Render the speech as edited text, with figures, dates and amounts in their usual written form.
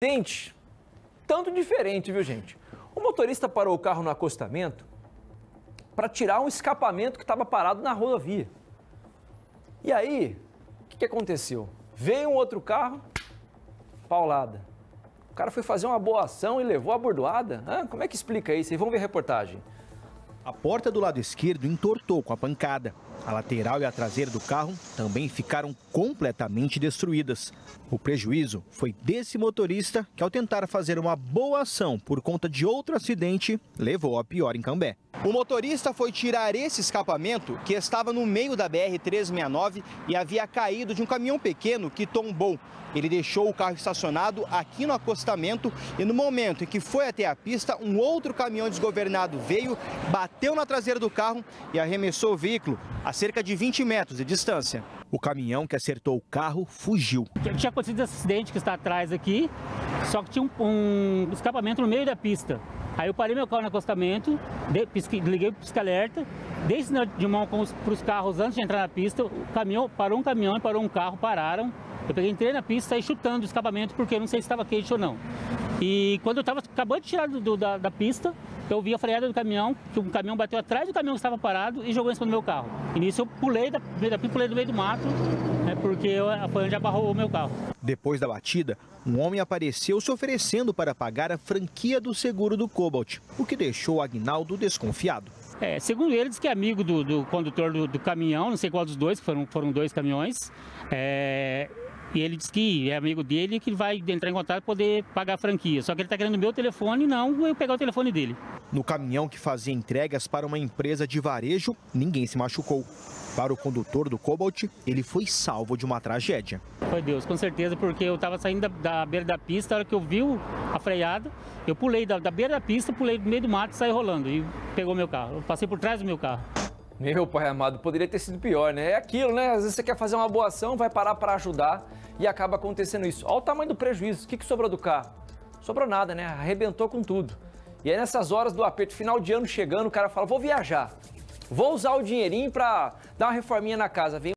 Gente, tanto diferente, viu, gente? O motorista parou o carro no acostamento para tirar um escapamento que estava parado na rodovia. E aí, o que aconteceu? Veio um outro carro, paulada. O cara foi fazer uma boa ação e levou a bordoada? Como é que explica isso? Vocês vão ver a reportagem. A porta do lado esquerdo entortou com a pancada. A lateral e a traseira do carro também ficaram completamente destruídas. O prejuízo foi desse motorista que, ao tentar fazer uma boa ação por conta de outro acidente, levou a pior em Cambé. O motorista foi tirar esse escapamento que estava no meio da BR-369 e havia caído de um caminhão pequeno que tombou. Ele deixou o carro estacionado aqui no acostamento e, no momento em que foi até a pista, um outro caminhão desgovernado veio, bateu na traseira do carro e arremessou o veículo a cerca de 20 metros de distância. O caminhão que acertou o carro fugiu. Tinha acontecido esse acidente que está atrás aqui, só que tinha um escapamento no meio da pista. Aí eu parei meu carro no acostamento, liguei o pisca-alerta, dei sinal de mão para os carros antes de entrar na pista. O caminhão, parou um caminhão e parou um carro, pararam. Eu entrei na pista e saí chutando o escapamento porque eu não sei se estava quente ou não. E quando eu estava acabando de tirar da pista, eu vi a freada do caminhão, que um caminhão bateu atrás do caminhão que estava parado e jogou em cima do meu carro. E nisso eu pulei da pista, pulei do meio do mato, porque a frente abarrou o meu carro. Depois da batida, um homem apareceu se oferecendo para pagar a franquia do seguro do Cobalt, o que deixou Agnaldo desconfiado. Segundo ele, diz que é amigo do condutor do caminhão, não sei qual dos dois, foram dois caminhões. E ele disse que é amigo dele e que ele vai entrar em contato para poder pagar a franquia. Só que ele está querendo meu telefone, não eu pegar o telefone dele. No caminhão que fazia entregas para uma empresa de varejo, ninguém se machucou. Para o condutor do Cobalt, ele foi salvo de uma tragédia. Foi Deus, com certeza, porque eu estava saindo da beira da pista, a hora que eu vi a freada, eu pulei da beira da pista, pulei do meio do mato e saí rolando. E pegou meu carro, eu passei por trás do meu carro. Meu pai amado, poderia ter sido pior, né? É aquilo, né? Às vezes você quer fazer uma boa ação, vai parar para ajudar e acaba acontecendo isso. Olha o tamanho do prejuízo. O que sobrou do carro? Sobrou nada, né? Arrebentou com tudo. E aí nessas horas do aperto, final de ano chegando, o cara fala, vou viajar, vou usar o dinheirinho para dar uma reforminha na casa. Vem